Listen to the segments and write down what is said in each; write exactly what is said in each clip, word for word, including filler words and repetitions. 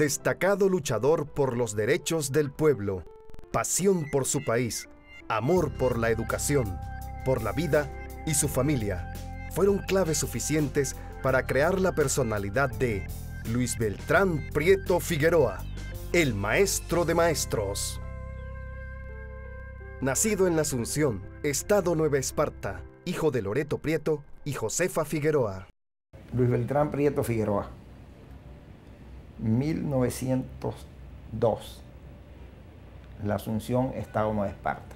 destacado luchador por los derechos del pueblo, pasión por su país, amor por la educación, por la vida y su familia, fueron claves suficientes para crear la personalidad de Luis Beltrán Prieto Figueroa, el maestro de maestros. Nacido en La Asunción, Estado Nueva Esparta, hijo de Loreto Prieto y Josefa Figueroa. Luis Beltrán Prieto Figueroa, mil novecientos dos, La Asunción, Estado Nueva Esparta.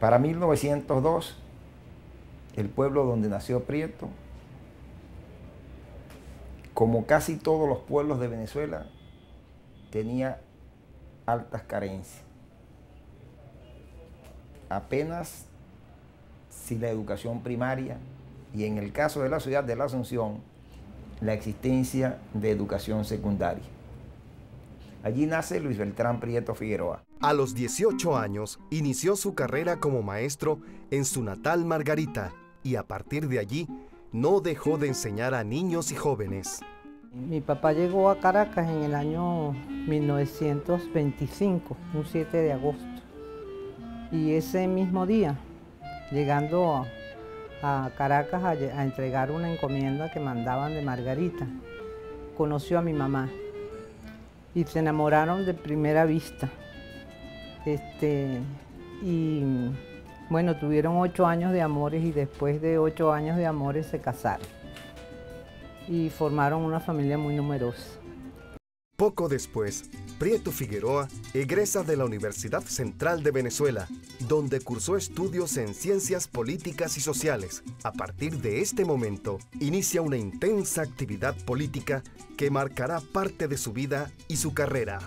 Para mil novecientos dos, el pueblo donde nació Prieto, como casi todos los pueblos de Venezuela, tenía altas carencias. Apenas si la educación primaria, y en el caso de la ciudad de La Asunción, la existencia de educación secundaria. Allí nace Luis Beltrán Prieto Figueroa. A los dieciocho años inició su carrera como maestro en su natal Margarita y a partir de allí no dejó de enseñar a niños y jóvenes. Mi papá llegó a Caracas en el año mil novecientos veinticinco, un siete de agosto. Y ese mismo día, llegando a... a Caracas a, a entregar una encomienda que mandaban de Margarita. Conoció a mi mamá y se enamoraron de primera vista. Este, y bueno, tuvieron ocho años de amores y después de ocho años de amores se casaron y formaron una familia muy numerosa. Poco después, Prieto Figueroa egresa de la Universidad Central de Venezuela, donde cursó estudios en ciencias políticas y sociales. A partir de este momento, inicia una intensa actividad política que marcará parte de su vida y su carrera.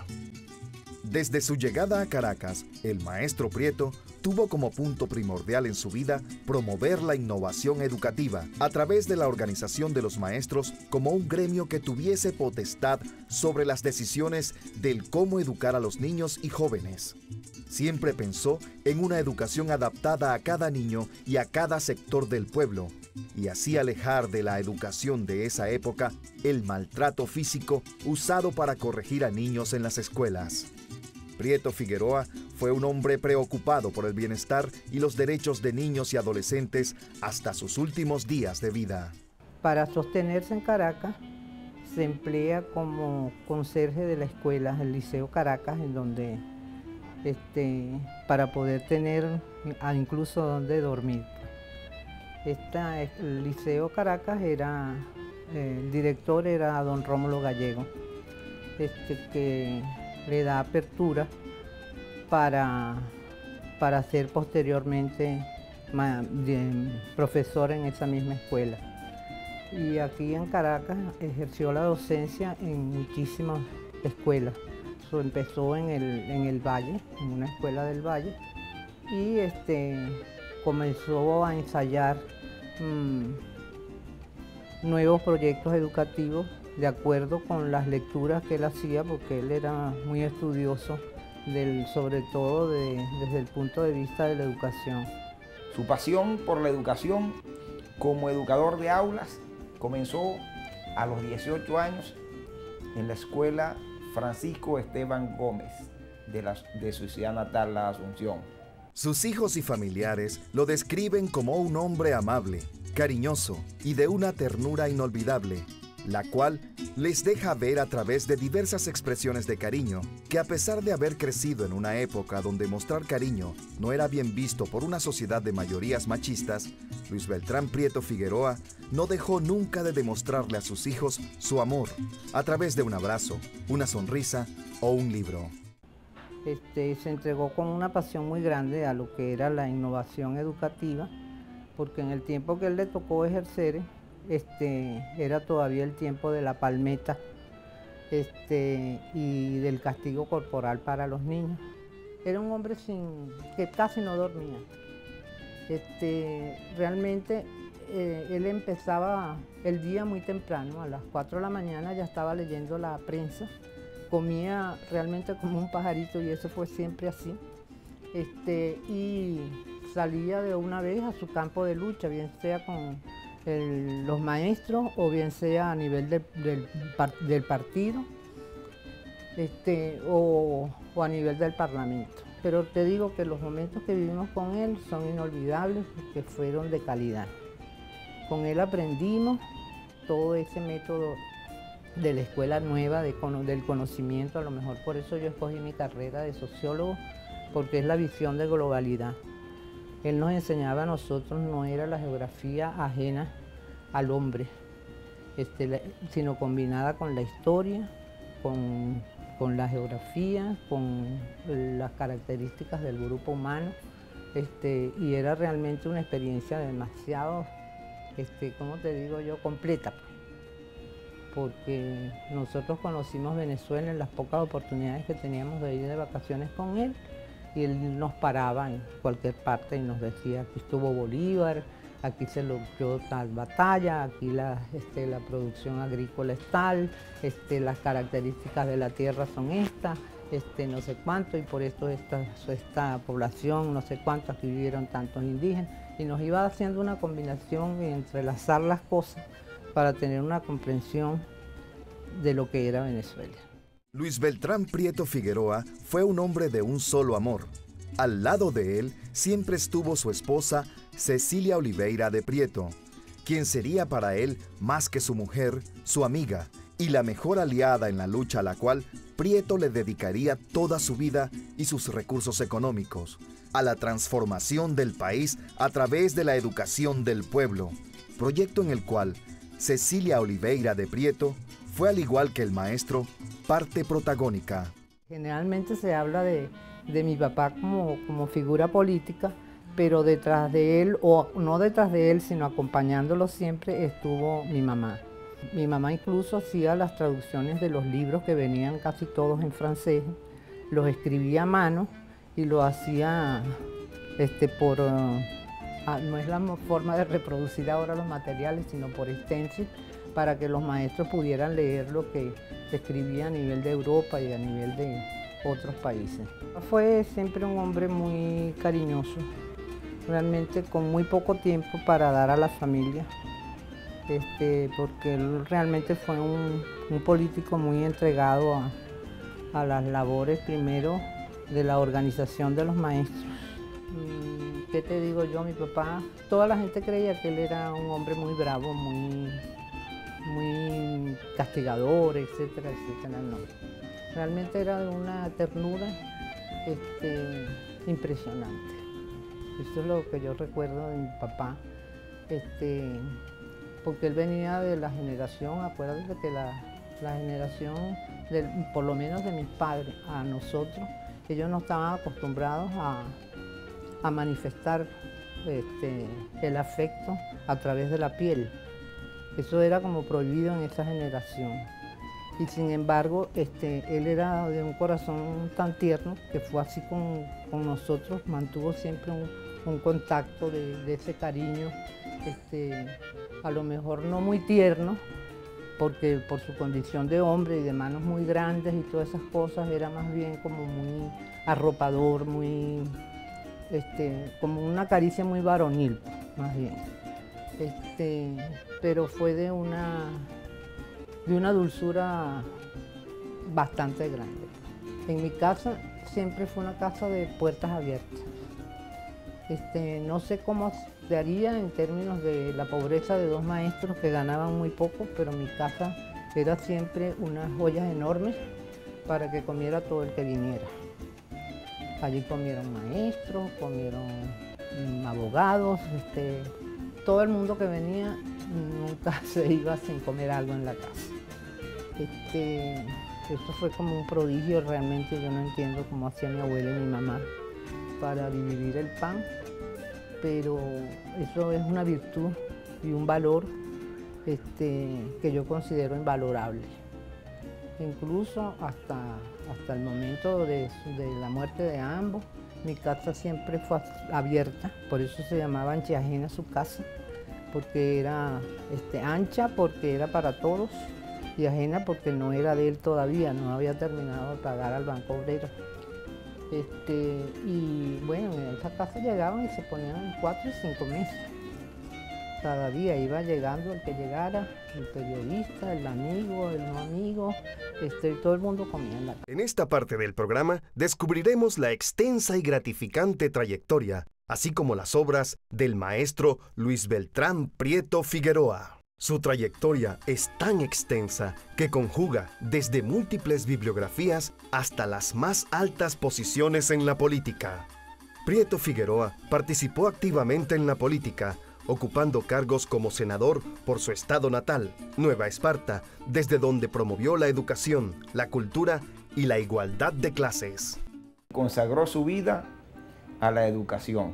Desde su llegada a Caracas, el maestro Prieto tuvo como punto primordial en su vida promover la innovación educativa a través de la organización de los maestros como un gremio que tuviese potestad sobre las decisiones del cómo educar a los niños y jóvenes. Siempre pensó en una educación adaptada a cada niño y a cada sector del pueblo, y así alejar de la educación de esa época el maltrato físico usado para corregir a niños en las escuelas. Prieto Figueroa fue un hombre preocupado por el bienestar y los derechos de niños y adolescentes hasta sus últimos días de vida. Para sostenerse en Caracas, se emplea como conserje de la escuela, el liceo Caracas, en donde, este, para poder tener incluso donde dormir. Esta, el liceo Caracas, era, el director era don Rómulo Gallegos, este, que le da apertura para, para ser posteriormente ma, de, profesor en esa misma escuela. Y aquí en Caracas ejerció la docencia en muchísimas escuelas. So, empezó en el, en el Valle, en una escuela del Valle, y este, comenzó a ensayar mmm, nuevos proyectos educativos de acuerdo con las lecturas que él hacía, porque él era muy estudioso, del, sobre todo de, desde el punto de vista de la educación. Su pasión por la educación como educador de aulas comenzó a los dieciocho años en la Escuela Francisco Esteban Gómez de, la, de su ciudad natal, La Asunción. Sus hijos y familiares lo describen como un hombre amable, cariñoso y de una ternura inolvidable, la cual les deja ver a través de diversas expresiones de cariño, que a pesar de haber crecido en una época donde mostrar cariño no era bien visto por una sociedad de mayorías machistas, Luis Beltrán Prieto Figueroa no dejó nunca de demostrarle a sus hijos su amor a través de un abrazo, una sonrisa o un libro. Este, se entregó con una pasión muy grande a lo que era la innovación educativa, porque en el tiempo que él le tocó ejercer, Este, era todavía el tiempo de la palmeta este, y del castigo corporal para los niños. Era un hombre sin, que casi no dormía. Este, realmente eh, él empezaba el día muy temprano, a las cuatro de la mañana ya estaba leyendo la prensa, comía realmente como un pajarito y eso fue siempre así. Este, y salía de una vez a su campo de lucha, bien sea con el, los maestros o bien sea a nivel de, del, del partido este, o, o a nivel del Parlamento. Pero te digo que los momentos que vivimos con él son inolvidables porque fueron de calidad. Con él aprendimos todo ese método de la Escuela Nueva, de, del conocimiento. A lo mejor por eso yo escogí mi carrera de sociólogo, porque es la visión de globalidad. Él nos enseñaba a nosotros, no era la geografía ajena al hombre, este, sino combinada con la historia, con, con la geografía, con las características del grupo humano, este, y era realmente una experiencia demasiado, este, ¿cómo te digo yo?, completa, porque nosotros conocimos Venezuela en las pocas oportunidades que teníamos de ir de vacaciones con él, y él nos paraba en cualquier parte y nos decía, aquí estuvo Bolívar, aquí se luchó tal batalla, aquí la, este, la producción agrícola es tal, este, las características de la tierra son estas, este, no sé cuánto, y por esto esta, esta población, no sé cuánto, aquí vivieron tantos indígenas, y nos iba haciendo una combinación y entrelazar las cosas para tener una comprensión de lo que era Venezuela. Luis Beltrán Prieto Figueroa fue un hombre de un solo amor. Al lado de él siempre estuvo su esposa Cecilia Oliveira de Prieto, quien sería para él más que su mujer, su amiga y la mejor aliada en la lucha a la cual Prieto le dedicaría toda su vida y sus recursos económicos, a la transformación del país a través de la educación del pueblo, proyecto en el cual Cecilia Oliveira de Prieto fue, al igual que el maestro, parte protagónica. Generalmente se habla de, de mi papá como, como figura política, pero detrás de él, o no detrás de él, sino acompañándolo siempre, estuvo mi mamá. Mi mamá incluso hacía las traducciones de los libros que venían casi todos en francés, los escribía a mano y lo hacía este, por... Uh, no es la forma de reproducir ahora los materiales, sino por stencil, para que los maestros pudieran leer lo que se escribía a nivel de Europa y a nivel de otros países. Fue siempre un hombre muy cariñoso, realmente con muy poco tiempo para dar a la familia, este, porque él realmente fue un, un político muy entregado a, a las labores primero de la organización de los maestros. ¿Qué te digo yo? Mi papá, toda la gente creía que él era un hombre muy bravo, muy, muy castigador, etcétera, etcétera. No. Realmente era una ternura este, impresionante. Eso es lo que yo recuerdo de mi papá, este, porque él venía de la generación, acuérdate que la, la generación, del, por lo menos de mis padres, a nosotros, ellos no estaban acostumbrados a... a manifestar este, el afecto a través de la piel. Eso era como prohibido en esa generación. Y sin embargo, este, él era de un corazón tan tierno que fue así con, con nosotros, mantuvo siempre un, un contacto de, de ese cariño, este, a lo mejor no muy tierno, porque por su condición de hombre y de manos muy grandes y todas esas cosas, era más bien como muy arropador, muy... Este, como una caricia muy varonil, más bien, este, pero fue de una, de una dulzura bastante grande. En mi casa siempre fue una casa de puertas abiertas. Este, no sé cómo se haría en términos de la pobreza de dos maestros que ganaban muy poco, pero mi casa era siempre unas ollas enormes para que comiera todo el que viniera. Allí comieron maestros, comieron mmm, abogados, este, todo el mundo que venía nunca se iba sin comer algo en la casa. Este, esto fue como un prodigio, realmente yo no entiendo cómo hacía mi abuela y mi mamá para dividir el pan, pero eso es una virtud y un valor este, que yo considero invalorable. Incluso hasta, hasta el momento de, de la muerte de ambos, mi casa siempre fue abierta, por eso se llamaba anchiajena su casa, porque era este, ancha, porque era para todos, y ajena porque no era de él todavía, no había terminado de pagar al Banco Obrero. Este, y bueno, en esa casa llegaban y se ponían cuatro y cinco meses. cada día iba llegando el que llegara, el periodista, el amigo, el no amigo, este, todo el mundo comía en la calle. En esta parte del programa descubriremos la extensa y gratificante trayectoria, así como las obras del maestro Luis Beltrán Prieto Figueroa. Su trayectoria es tan extensa que conjuga desde múltiples bibliografías hasta las más altas posiciones en la política. Prieto Figueroa participó activamente en la política, ocupando cargos como senador por su estado natal, Nueva Esparta, desde donde promovió la educación, la cultura y la igualdad de clases. Consagró su vida a la educación,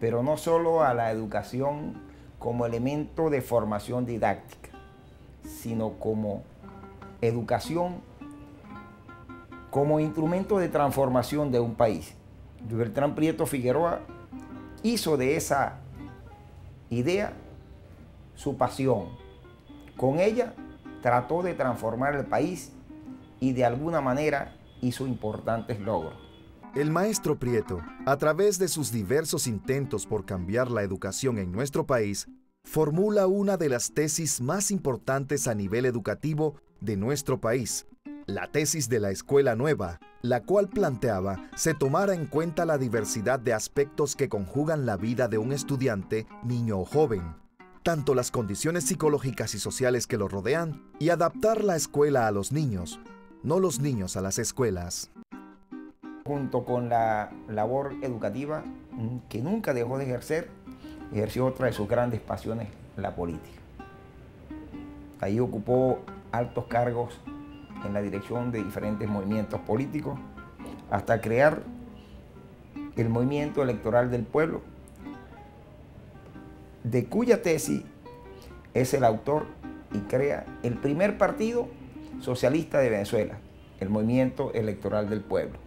pero no solo a la educación como elemento de formación didáctica, sino como educación, como instrumento de transformación de un país. Luis Beltrán Prieto Figueroa hizo de esa idea su pasión. Con ella trató de transformar el país y de alguna manera hizo importantes logros. El maestro Prieto, a través de sus diversos intentos por cambiar la educación en nuestro país, formula una de las tesis más importantes a nivel educativo de nuestro país, la tesis de la Escuela Nueva, la cual planteaba se tomara en cuenta la diversidad de aspectos que conjugan la vida de un estudiante, niño o joven, tanto las condiciones psicológicas y sociales que lo rodean, y adaptar la escuela a los niños, no los niños a las escuelas. Junto con la labor educativa que nunca dejó de ejercer, ejerció otra de sus grandes pasiones, la política. Ahí ocupó altos cargos en la dirección de diferentes movimientos políticos, hasta crear el Movimiento Electoral del Pueblo, de cuya tesis es el autor y crea el primer partido socialista de Venezuela, el Movimiento Electoral del Pueblo.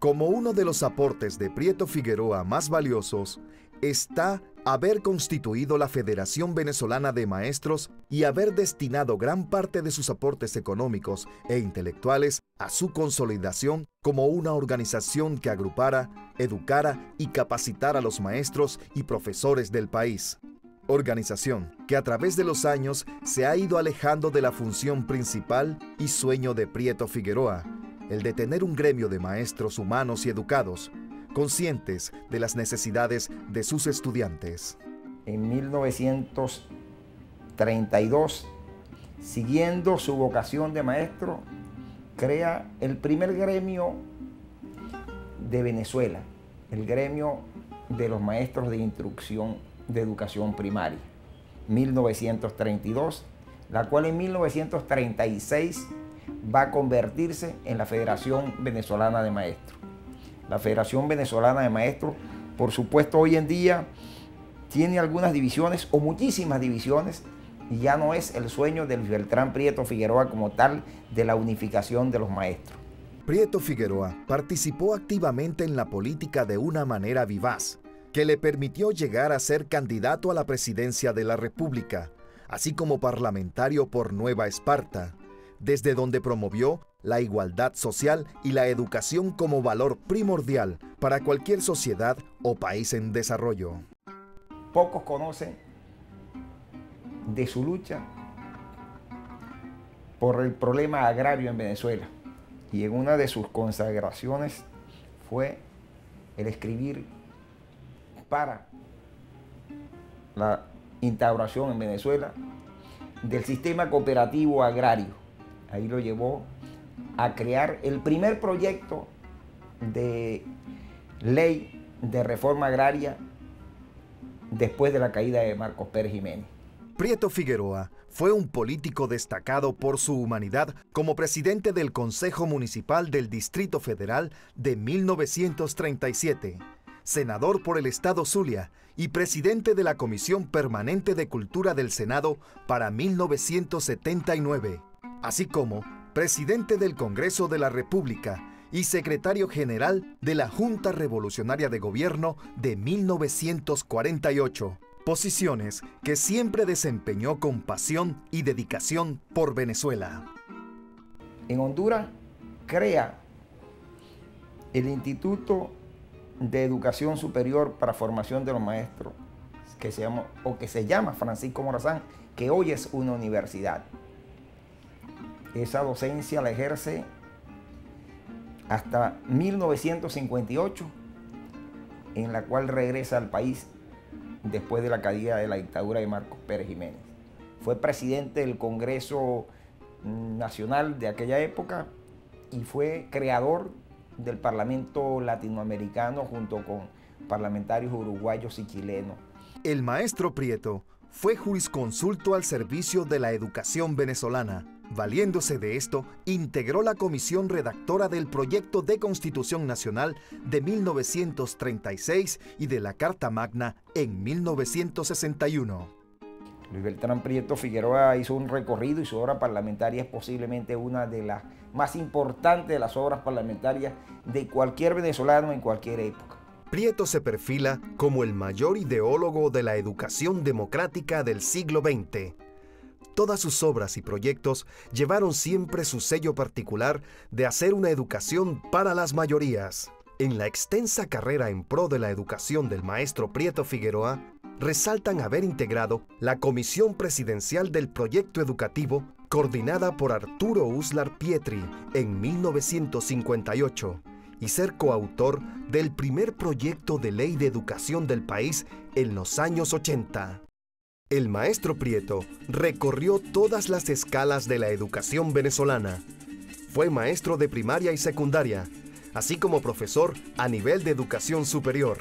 Como uno de los aportes de Prieto Figueroa más valiosos está haber constituido la Federación Venezolana de Maestros y haber destinado gran parte de sus aportes económicos e intelectuales a su consolidación como una organización que agrupara, educara y capacitara a los maestros y profesores del país. Organización que a través de los años se ha ido alejando de la función principal y sueño de Prieto Figueroa, el de tener un gremio de maestros humanos y educados, conscientes de las necesidades de sus estudiantes. En mil novecientos treinta y dos, siguiendo su vocación de maestro, crea el primer gremio de Venezuela, el gremio de los maestros de instrucción de educación primaria, mil novecientos treinta y dos, la cual en mil novecientos treinta y seis va a convertirse en la Federación Venezolana de Maestros. La Federación Venezolana de Maestros, por supuesto, hoy en día tiene algunas divisiones o muchísimas divisiones y ya no es el sueño de Luis Beltrán Prieto Figueroa como tal de la unificación de los maestros. Prieto Figueroa participó activamente en la política de una manera vivaz, que le permitió llegar a ser candidato a la presidencia de la República, así como parlamentario por Nueva Esparta, desde donde promovió la igualdad social y la educación como valor primordial para cualquier sociedad o país en desarrollo. Pocos conocen de su lucha por el problema agrario en Venezuela, y en una de sus consagraciones fue el escribir para la instauración en Venezuela del sistema cooperativo agrario. Ahí lo llevó a crear el primer proyecto de ley de reforma agraria después de la caída de Marcos Pérez Jiménez. Prieto Figueroa fue un político destacado por su humanidad como presidente del Consejo Municipal del Distrito Federal de mil novecientos treinta y siete, senador por el Estado Zulia y presidente de la Comisión Permanente de Cultura del Senado para mil novecientos setenta y nueve. Así como presidente del Congreso de la República y secretario general de la Junta Revolucionaria de Gobierno de mil novecientos cuarenta y ocho, posiciones que siempre desempeñó con pasión y dedicación por Venezuela. En Honduras crea el Instituto de Educación Superior para Formación de los Maestros, que se llama, o que se llama Francisco Morazán, que hoy es una universidad. Esa docencia la ejerce hasta mil novecientos cincuenta y ocho, en la cual regresa al país después de la caída de la dictadura de Marcos Pérez Jiménez. Fue presidente del Congreso Nacional de aquella época y fue creador del Parlamento Latinoamericano junto con parlamentarios uruguayos y chilenos. El maestro Prieto fue jurisconsulto al servicio de la educación venezolana. Valiéndose de esto, integró la comisión redactora del Proyecto de Constitución Nacional de mil novecientos treinta y seis y de la Carta Magna en mil novecientos sesenta y uno. Luis Beltrán Prieto Figueroa hizo un recorrido y su obra parlamentaria es posiblemente una de las más importantes de las obras parlamentarias de cualquier venezolano en cualquier época. Prieto se perfila como el mayor ideólogo de la educación democrática del siglo veinte. Todas sus obras y proyectos llevaron siempre su sello particular de hacer una educación para las mayorías. En la extensa carrera en pro de la educación del maestro Prieto Figueroa, resaltan haber integrado la Comisión Presidencial del Proyecto Educativo, coordinada por Arturo Uslar Pietri en mil novecientos cincuenta y ocho, y ser coautor del primer proyecto de ley de educación del país en los años ochenta. El maestro Prieto recorrió todas las escalas de la educación venezolana. Fue maestro de primaria y secundaria, así como profesor a nivel de educación superior,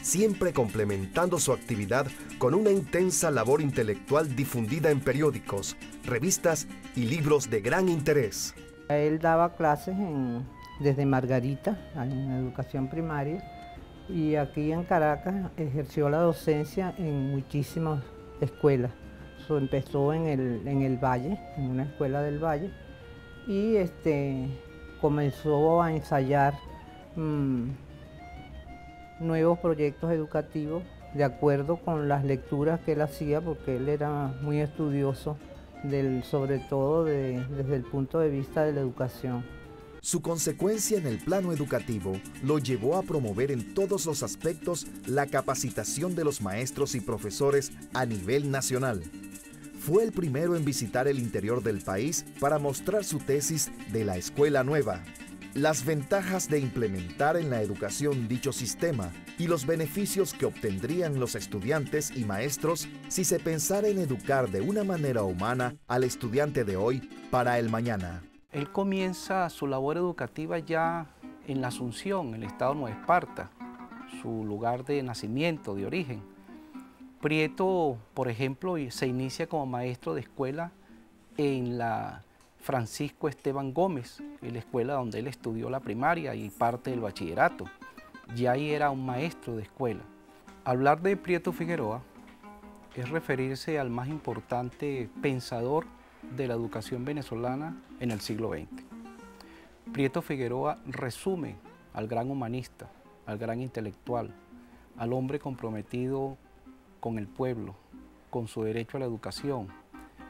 siempre complementando su actividad con una intensa labor intelectual difundida en periódicos, revistas y libros de gran interés. Él daba clases en, desde Margarita, en educación primaria, y aquí en Caracas ejerció la docencia en muchísimas escuelas. So, empezó en el, en el Valle, en una escuela del Valle, y este, comenzó a ensayar mmm, nuevos proyectos educativos de acuerdo con las lecturas que él hacía, porque él era muy estudioso, del, sobre todo de, desde el punto de vista de la educación. Su consecuencia en el plano educativo lo llevó a promover en todos los aspectos la capacitación de los maestros y profesores a nivel nacional. Fue el primero en visitar el interior del país para mostrar su tesis de la Escuela Nueva, las ventajas de implementar en la educación dicho sistema y los beneficios que obtendrían los estudiantes y maestros si se pensara en educar de una manera humana al estudiante de hoy para el mañana. Él comienza su labor educativa ya en La Asunción, en el Estado Nueva Esparta, su lugar de nacimiento, de origen. Prieto, por ejemplo, se inicia como maestro de escuela en la Francisco Esteban Gómez, en la escuela donde él estudió la primaria y parte del bachillerato. Ya ahí era un maestro de escuela. Hablar de Prieto Figueroa es referirse al más importante pensador de la educación venezolana en el siglo veinte. Prieto Figueroa resume al gran humanista, al gran intelectual, al hombre comprometido con el pueblo, con su derecho a la educación,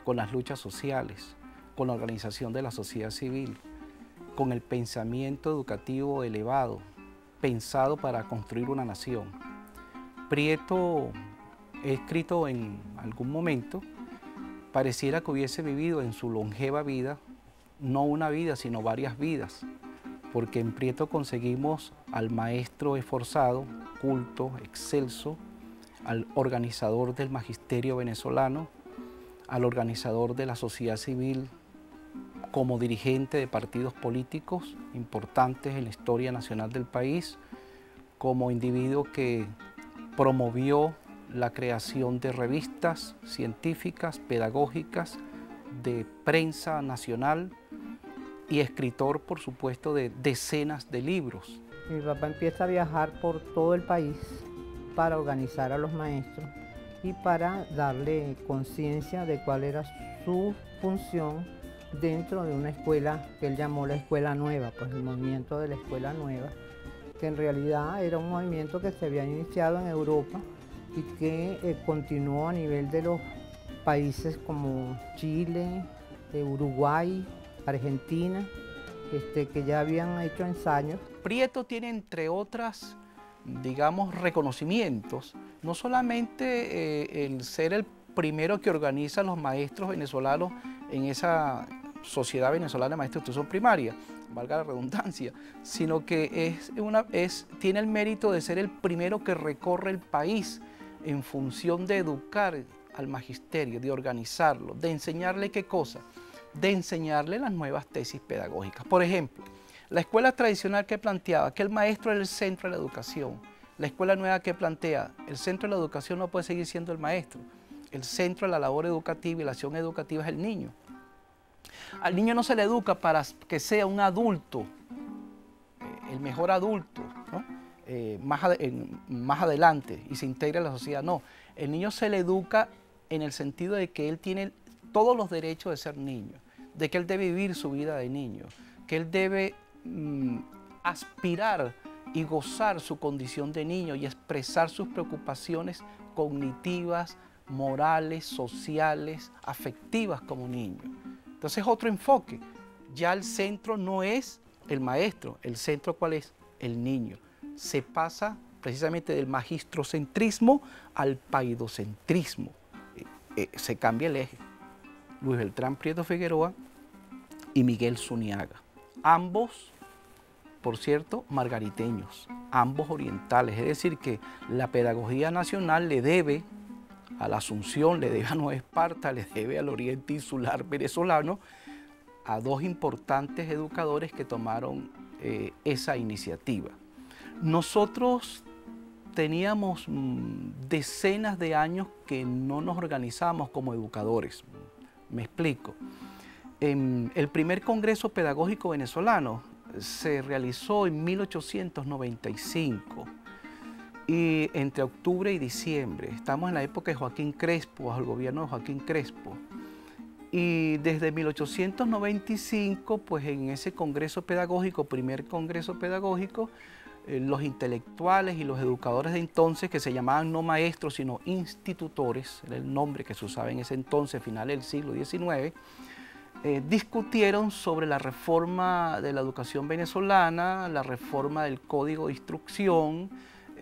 con las luchas sociales, con la organización de la sociedad civil, con el pensamiento educativo elevado, pensado para construir una nación. Prieto, he escrito en algún momento, pareciera que hubiese vivido en su longeva vida, no una vida, sino varias vidas, porque en Prieto conseguimos al maestro esforzado, culto, excelso, al organizador del magisterio venezolano, al organizador de la sociedad civil como dirigente de partidos políticos importantes en la historia nacional del país, como individuo que promovió la creación de revistas científicas, pedagógicas, de prensa nacional y escritor, por supuesto, de decenas de libros. Mi papá empieza a viajar por todo el país para organizar a los maestros y para darle conciencia de cuál era su función dentro de una escuela que él llamó la Escuela Nueva, pues el movimiento de la Escuela Nueva, que en realidad era un movimiento que se había iniciado en Europa y que eh, continuó a nivel de los países como Chile, eh, Uruguay, Argentina, este, que ya habían hecho ensayos. Prieto tiene, entre otras, digamos, reconocimientos, no solamente eh, el ser el primero que organizan los maestros venezolanos en esa Sociedad Venezolana de Maestros de Instrucción Primaria, valga la redundancia, sino que es una, es, tiene el mérito de ser el primero que recorre el país en función de educar al magisterio, de organizarlo, de enseñarle qué cosa, de enseñarle las nuevas tesis pedagógicas. Por ejemplo, la escuela tradicional que planteaba que el maestro era el centro de la educación, la escuela nueva que plantea el centro de la educación no puede seguir siendo el maestro, el centro de la labor educativa y la acción educativa es el niño. Al niño no se le educa para que sea un adulto, el mejor adulto, ¿no? eh, más, ad, en, más adelante y se integra en la sociedad. No, el niño se le educa en el sentido de que él tiene todos los derechos de ser niño, de que él debe vivir su vida de niño, que él debe mm, aspirar y gozar su condición de niño y expresar sus preocupaciones cognitivas, morales, sociales, afectivas como niño. Entonces, otro enfoque. Ya el centro no es el maestro, el centro ¿cuál es? El niño. Se pasa precisamente del magistrocentrismo al paidocentrismo. Eh, eh, se cambia el eje. Luis Beltrán Prieto Figueroa y Miguel Zuniaga. Ambos, por cierto, margariteños, ambos orientales. Es decir, que la pedagogía nacional le debe a la Asunción, le debe a Nueva Esparta, le debe al oriente insular venezolano, a dos importantes educadores que tomaron eh, esa iniciativa. Nosotros teníamos mmm, decenas de años que no nos organizamos como educadores. Me explico. En el primer Congreso Pedagógico Venezolano se realizó en mil ochocientos noventa y cinco. Y entre octubre y diciembre, estamos en la época de Joaquín Crespo, bajo el gobierno de Joaquín Crespo. Y desde mil ochocientos noventa y cinco, pues en ese congreso pedagógico, primer congreso pedagógico, eh, los intelectuales y los educadores de entonces, que se llamaban no maestros, sino institutores, era el nombre que se usaba en ese entonces, finales del siglo diecinueve, Eh, discutieron sobre la reforma de la educación venezolana, la reforma del Código de Instrucción,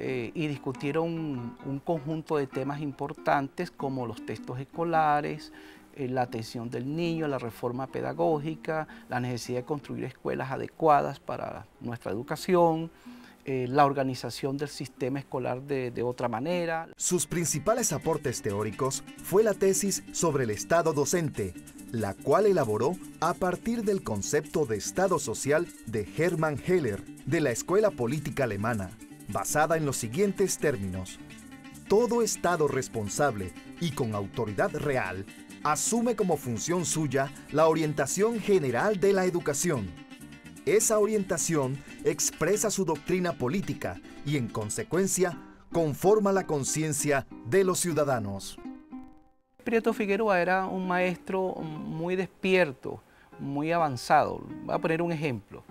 Eh, y discutieron un, un conjunto de temas importantes como los textos escolares, eh, la atención del niño, la reforma pedagógica, la necesidad de construir escuelas adecuadas para nuestra educación, eh, la organización del sistema escolar de, de otra manera. Sus principales aportes teóricos fue la tesis sobre el Estado docente, la cual elaboró a partir del concepto de Estado social de Hermann Heller, de la Escuela Política Alemana, basada en los siguientes términos. Todo Estado responsable y con autoridad real asume como función suya la orientación general de la educación. Esa orientación expresa su doctrina política y, en consecuencia, conforma la conciencia de los ciudadanos. Prieto Figueroa era un maestro muy despierto, muy avanzado. Voy a poner un ejemplo.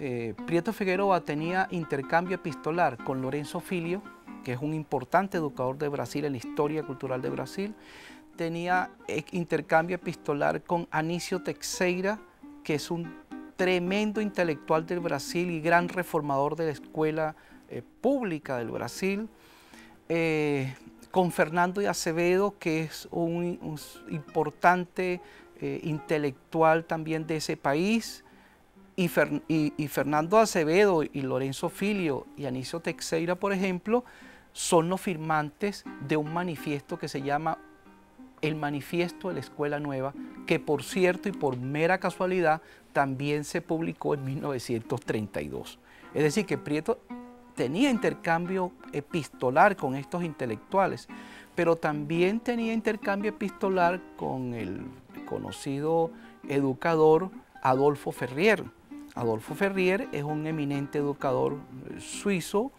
Eh, Prieto Figueroa tenía intercambio epistolar con Lorenzo Filio, que es un importante educador de Brasil en la historia cultural de Brasil. Tenía intercambio epistolar con Anísio Teixeira, que es un tremendo intelectual del Brasil y gran reformador de la escuela eh, pública del Brasil. Eh, con Fernando de Azevedo, que es un, un importante eh, intelectual también de ese país. Y, Fer, y, y Fernando Azevedo y Lorenzo Filio y Anísio Teixeira, por ejemplo, son los firmantes de un manifiesto que se llama el Manifiesto de la Escuela Nueva, que por cierto y por mera casualidad también se publicó en mil novecientos treinta y dos. Es decir, que Prieto tenía intercambio epistolar con estos intelectuales, pero también tenía intercambio epistolar con el conocido educador Adolfo Ferrier. Adolfo Ferrier es un eminente educador suizo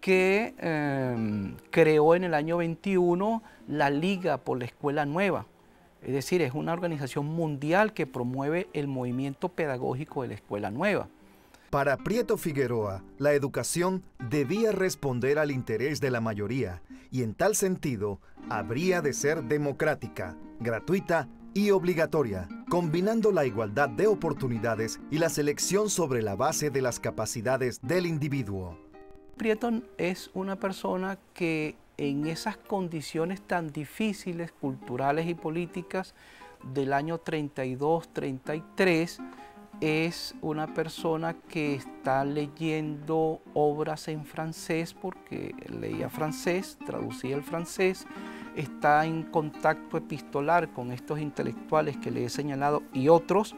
que eh, creó en el año veintiuno la Liga por la Escuela Nueva. Es decir, es una organización mundial que promueve el movimiento pedagógico de la Escuela Nueva. Para Prieto Figueroa, la educación debía responder al interés de la mayoría y en tal sentido habría de ser democrática, gratuita y obligatoria, combinando la igualdad de oportunidades y la selección sobre la base de las capacidades del individuo. Prieto es una persona que en esas condiciones tan difíciles, culturales y políticas del año treinta y dos, treinta y tres, es una persona que está leyendo obras en francés porque leía francés, traducía el francés, está en contacto epistolar con estos intelectuales que le he señalado y otros,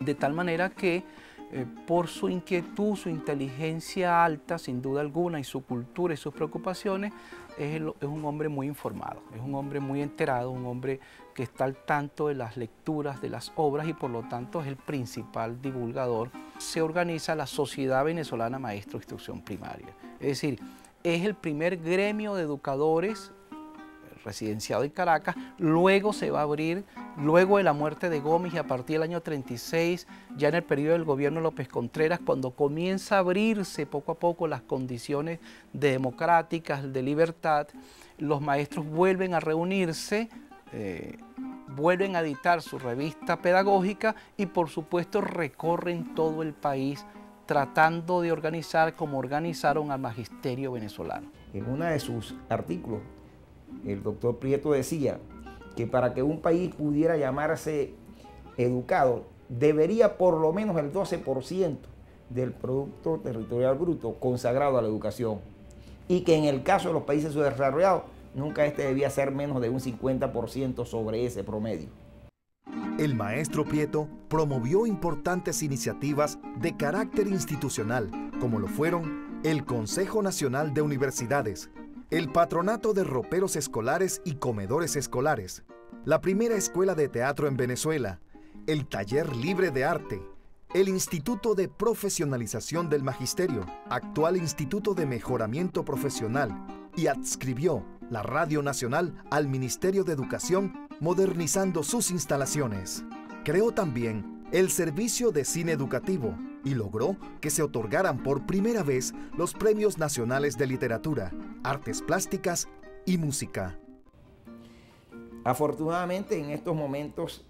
de tal manera que eh, por su inquietud, su inteligencia alta, sin duda alguna, y su cultura y sus preocupaciones, es, el, es un hombre muy informado, es un hombre muy enterado, un hombre que está al tanto de las lecturas, de las obras y por lo tanto es el principal divulgador. Se organiza la Sociedad Venezolana Maestro de Instrucción Primaria, es decir, es el primer gremio de educadores residenciado en Caracas, luego se va a abrir, luego de la muerte de Gómez y a partir del año treinta y seis, ya en el periodo del gobierno López Contreras, cuando comienza a abrirse poco a poco las condiciones democráticas, de libertad, los maestros vuelven a reunirse, eh, vuelven a editar su revista pedagógica y por supuesto recorren todo el país tratando de organizar como organizaron al magisterio venezolano. En uno de sus artículos, el doctor Prieto decía que para que un país pudiera llamarse educado, debería por lo menos el doce por ciento del Producto Territorial Bruto consagrado a la educación y que en el caso de los países subdesarrollados, nunca este debía ser menos de un cincuenta por ciento sobre ese promedio. El maestro Prieto promovió importantes iniciativas de carácter institucional, como lo fueron el Consejo Nacional de Universidades, el Patronato de Roperos Escolares y Comedores Escolares, la primera escuela de teatro en Venezuela, el Taller Libre de Arte, el Instituto de Profesionalización del Magisterio, actual Instituto de Mejoramiento Profesional, y adscribió la Radio Nacional al Ministerio de Educación, modernizando sus instalaciones. Creó también el Servicio de Cine Educativo y logró que se otorgaran por primera vez los Premios Nacionales de Literatura, Artes Plásticas y Música. Afortunadamente, en estos momentos,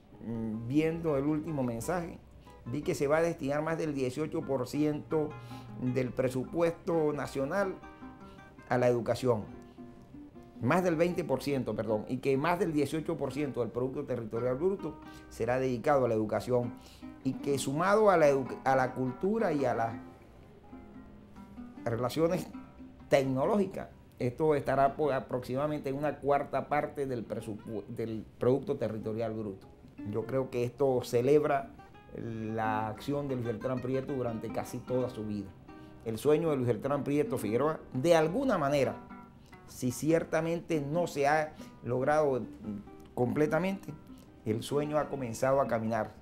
viendo el último mensaje, vi que se va a destinar más del dieciocho por ciento del presupuesto nacional a la educación, más del veinte por ciento, perdón, y que más del dieciocho por ciento del Producto Territorial Bruto será dedicado a la educación y que sumado a la, a la cultura y a las relaciones tecnológicas, esto estará por aproximadamente en una cuarta parte del, del Producto Territorial Bruto. Yo creo que esto celebra la acción de Luis Beltrán Prieto durante casi toda su vida. El sueño de Luis Beltrán Prieto Figueroa, de alguna manera, si ciertamente no se ha logrado completamente, el sueño ha comenzado a caminar.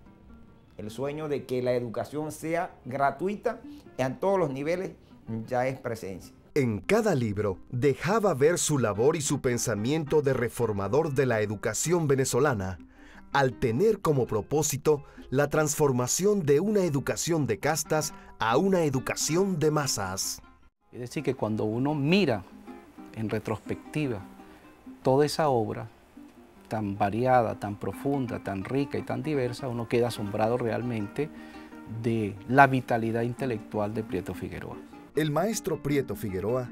El sueño de que la educación sea gratuita en todos los niveles ya es presencia. En cada libro dejaba ver su labor y su pensamiento de reformador de la educación venezolana, al tener como propósito la transformación de una educación de castas a una educación de masas. Es decir, que cuando uno mira en retrospectiva toda esa obra tan variada, tan profunda, tan rica y tan diversa, uno queda asombrado realmente de la vitalidad intelectual de Prieto Figueroa. El maestro Prieto Figueroa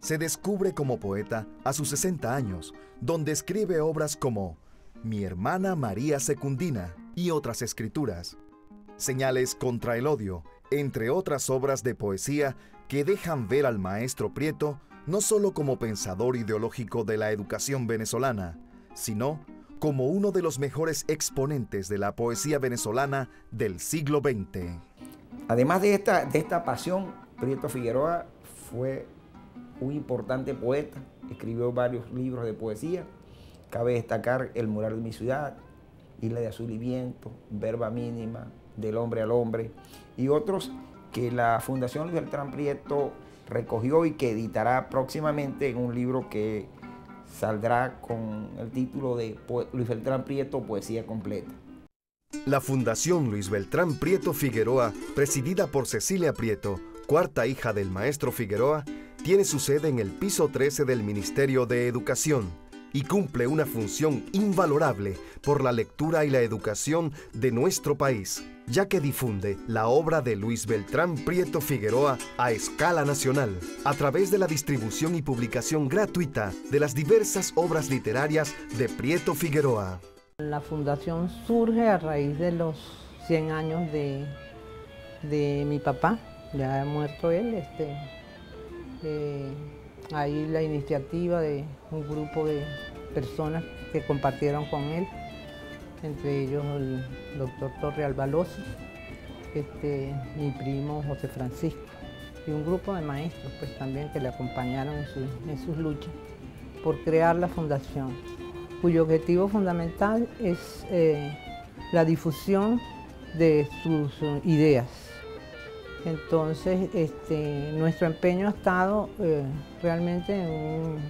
se descubre como poeta a sus sesenta años, donde escribe obras como Mi hermana María Secundina y otras escrituras, Señales contra el odio, entre otras obras de poesía que dejan ver al maestro Prieto no solo como pensador ideológico de la educación venezolana, sino como uno de los mejores exponentes de la poesía venezolana del siglo veinte. Además de esta, de esta pasión, Prieto Figueroa fue un importante poeta, escribió varios libros de poesía. Cabe destacar El mural de mi ciudad, Isla de Azul y Viento, Verba Mínima, Del hombre al hombre, y otros que la Fundación Luis Beltrán Prieto recogió y que editará próximamente en un libro que saldrá con el título de Luis Beltrán Prieto, Poesía Completa. La Fundación Luis Beltrán Prieto Figueroa, presidida por Cecilia Prieto, cuarta hija del maestro Figueroa, tiene su sede en el piso trece del Ministerio de Educación y cumple una función invalorable por la lectura y la educación de nuestro país, ya que difunde la obra de Luis Beltrán Prieto Figueroa a escala nacional, a través de la distribución y publicación gratuita de las diversas obras literarias de Prieto Figueroa. La fundación surge a raíz de los cien años de, de mi papá, ya ha muerto él. Este, eh, ahí la iniciativa de un grupo de personas que compartieron con él, entre ellos el doctor Torre Albalosi, este, mi primo José Francisco, y un grupo de maestros pues también que le acompañaron en, su, en sus luchas por crear la fundación, cuyo objetivo fundamental es eh, la difusión de sus ideas. Entonces, este, nuestro empeño ha estado eh, realmente en un,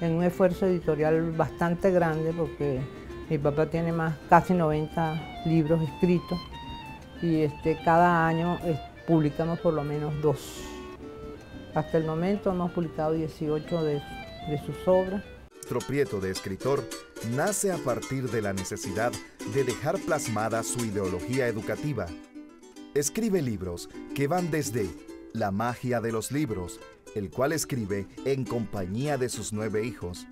en un esfuerzo editorial bastante grande, porque mi papá tiene más, casi noventa libros escritos, y este, cada año eh, publicamos por lo menos dos. Hasta el momento hemos publicado dieciocho de, de sus obras. Nuestro Prieto de escritor nace a partir de la necesidad de dejar plasmada su ideología educativa. Escribe libros que van desde La magia de los libros, el cual escribe en compañía de sus nueve hijos,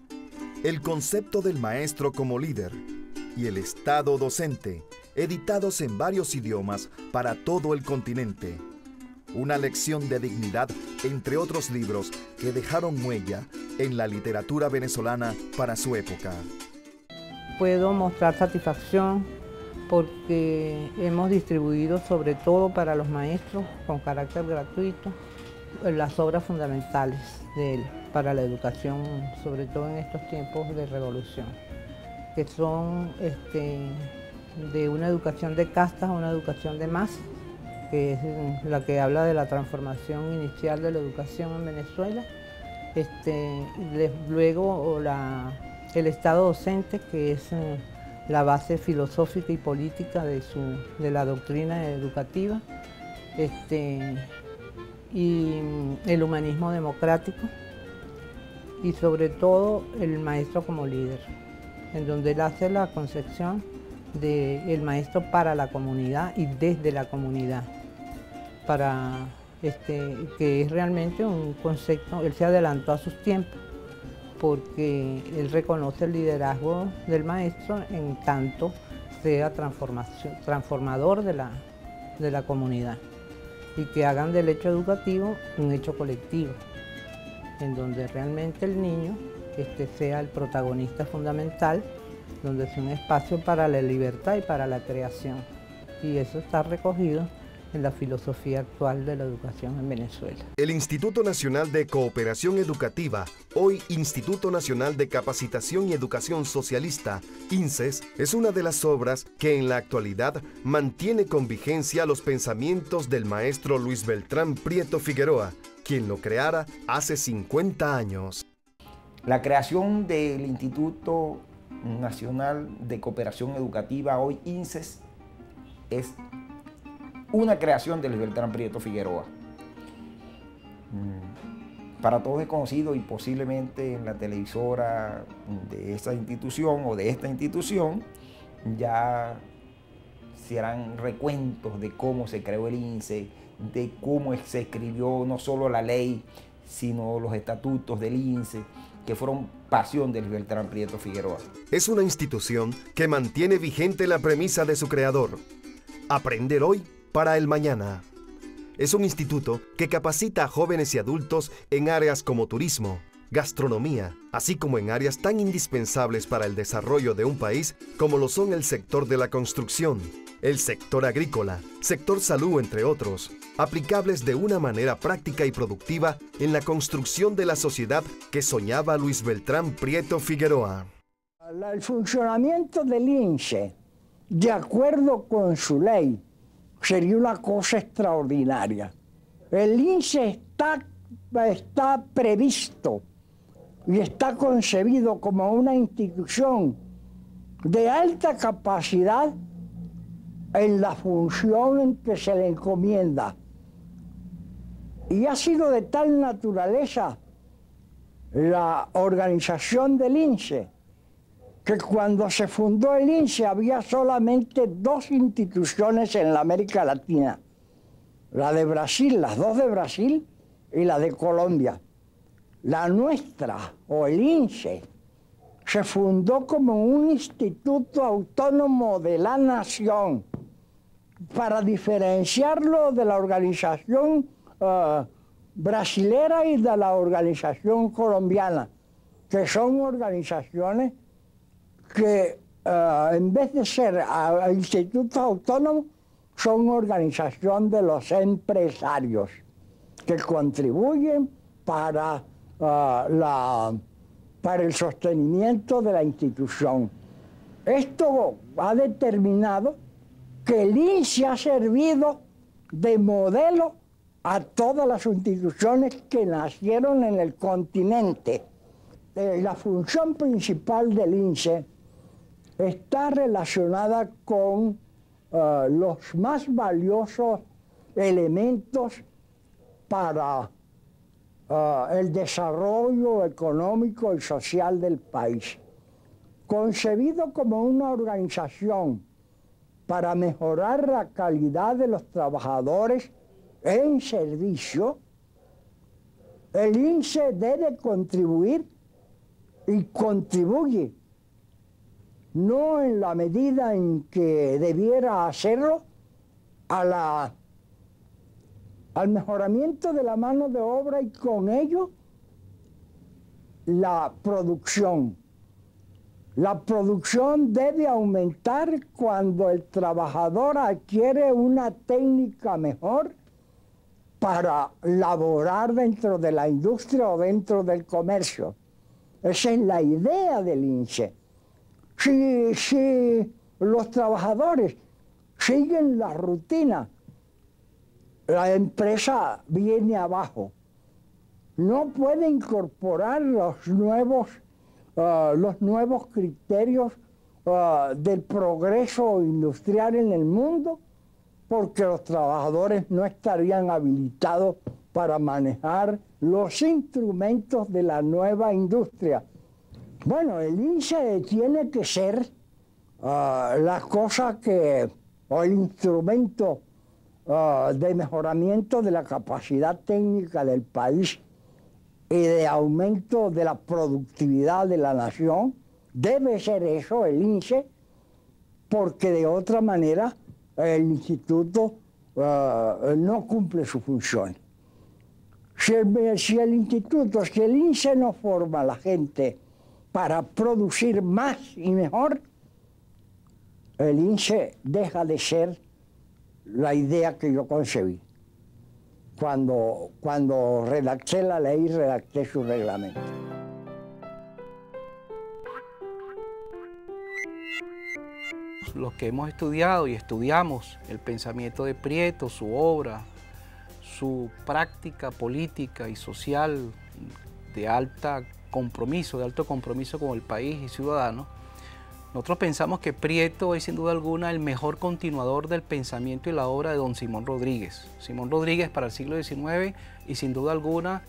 El concepto del maestro como líder y El Estado docente, editados en varios idiomas para todo el continente, Una lección de dignidad, entre otros libros que dejaron huella en la literatura venezolana para su época. Puedo mostrar satisfacción porque hemos distribuido, sobre todo para los maestros, con carácter gratuito, las obras fundamentales de él para la educación, sobre todo en estos tiempos de revolución, que son este, de una educación de castas a una educación de masas, que es la que habla de la transformación inicial de la educación en Venezuela, este, de, luego la, el Estado docente, que es la base filosófica y política de, su, de la doctrina educativa, este, y el humanismo democrático, y sobre todo el maestro como líder, en donde él hace la concepción del maestro para la comunidad y desde la comunidad, para este, que es realmente un concepto. Él se adelantó a sus tiempos, porque él reconoce el liderazgo del maestro en tanto sea transformación, transformador de la, de la comunidad, y que hagan del hecho educativo un hecho colectivo, en donde realmente el niño este, sea el protagonista fundamental, donde sea un espacio para la libertad y para la creación. Y eso está recogido en la filosofía actual de la educación en Venezuela. El Instituto Nacional de Cooperación Educativa, hoy Instituto Nacional de Capacitación y Educación Socialista, INCES, es una de las obras que en la actualidad mantiene con vigencia los pensamientos del maestro Luis Beltrán Prieto Figueroa, quien lo creara hace cincuenta años. La creación del Instituto Nacional de Cooperación Educativa, hoy INCES, es una creación de Luis Beltrán Prieto Figueroa. Para todos es conocido, y posiblemente en la televisora de esa institución o de esta institución ya se harán recuentos de cómo se creó el INCES, de cómo se escribió no solo la ley, sino los estatutos del INCES, que fueron pasión de Luis Beltrán Prieto Figueroa. Es una institución que mantiene vigente la premisa de su creador: aprender hoy para el mañana. Es un instituto que capacita a jóvenes y adultos en áreas como turismo, gastronomía, así como en áreas tan indispensables para el desarrollo de un país como lo son el sector de la construcción, el sector agrícola, sector salud, entre otros, aplicables de una manera práctica y productiva en la construcción de la sociedad que soñaba Luis Beltrán Prieto Figueroa. El funcionamiento del INCES, de acuerdo con su ley, sería una cosa extraordinaria. El INCES está, está previsto y está concebido como una institución de alta capacidad en la función en que se le encomienda. Y ha sido de tal naturaleza la organización del INCES que cuando se fundó el INCES había solamente dos instituciones en la América Latina, la de Brasil, las dos de Brasil y la de Colombia. La nuestra, o el INCES, se fundó como un instituto autónomo de la nación para diferenciarlo de la organización uh, brasilera y de la organización colombiana, que son organizaciones que uh, en vez de ser uh, institutos autónomos, son organización de los empresarios que contribuyen para, uh, la, para el sostenimiento de la institución. Esto ha determinado que el INCES ha servido de modelo a todas las instituciones que nacieron en el continente. Eh, la función principal del INCES está relacionada con uh, los más valiosos elementos para uh, el desarrollo económico y social del país. Concebido como una organización para mejorar la calidad de los trabajadores en servicio, el INCES debe contribuir y contribuye, no en la medida en que debiera hacerlo, a la, al mejoramiento de la mano de obra y con ello la producción. La producción debe aumentar cuando el trabajador adquiere una técnica mejor para laborar dentro de la industria o dentro del comercio. Esa es la idea del INCES. Si, si los trabajadores siguen la rutina, la empresa viene abajo. No puede incorporar los nuevos, uh, los nuevos criterios uh, del progreso industrial en el mundo, porque los trabajadores no estarían habilitados para manejar los instrumentos de la nueva industria. Bueno, el INCES tiene que ser uh, la cosa que, o el instrumento uh, de mejoramiento de la capacidad técnica del país y de aumento de la productividad de la nación. Debe ser eso el INCES, porque de otra manera el instituto uh, no cumple su función. Si el, si el instituto, si el INCES no forma a la gente para producir más y mejor, el INCES deja de ser la idea que yo concebí cuando, cuando redacté la ley, redacté su reglamento. Los que hemos estudiado y estudiamos el pensamiento de Prieto, su obra, su práctica política y social de alta compromiso, de alto compromiso con el país y ciudadanos, nosotros pensamos que Prieto es sin duda alguna el mejor continuador del pensamiento y la obra de don Simón Rodríguez. Simón Rodríguez para el siglo diecinueve y sin duda alguna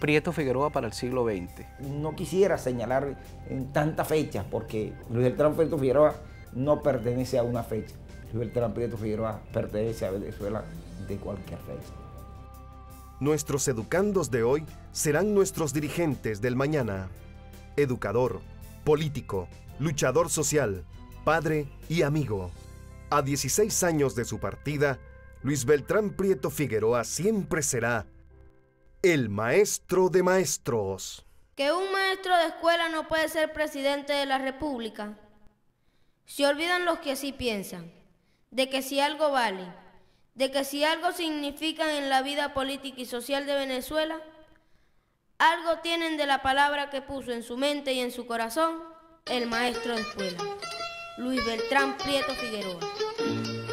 Prieto Figueroa para el siglo veinte. No quisiera señalar en tantas fechas porque Luis Beltrán Prieto Figueroa no pertenece a una fecha. Luis Beltrán Prieto Figueroa pertenece a Venezuela de cualquier fecha. Nuestros educandos de hoy serán nuestros dirigentes del mañana. Educador, político, luchador social, padre y amigo. A dieciséis años de su partida, Luis Beltrán Prieto Figueroa siempre será el maestro de maestros. Que un maestro de escuela no puede ser presidente de la República. Se olvidan los que así piensan, de que si algo vale, de que si algo significan en la vida política y social de Venezuela, algo tienen de la palabra que puso en su mente y en su corazón el maestro de escuela, Luis Beltrán Prieto Figueroa.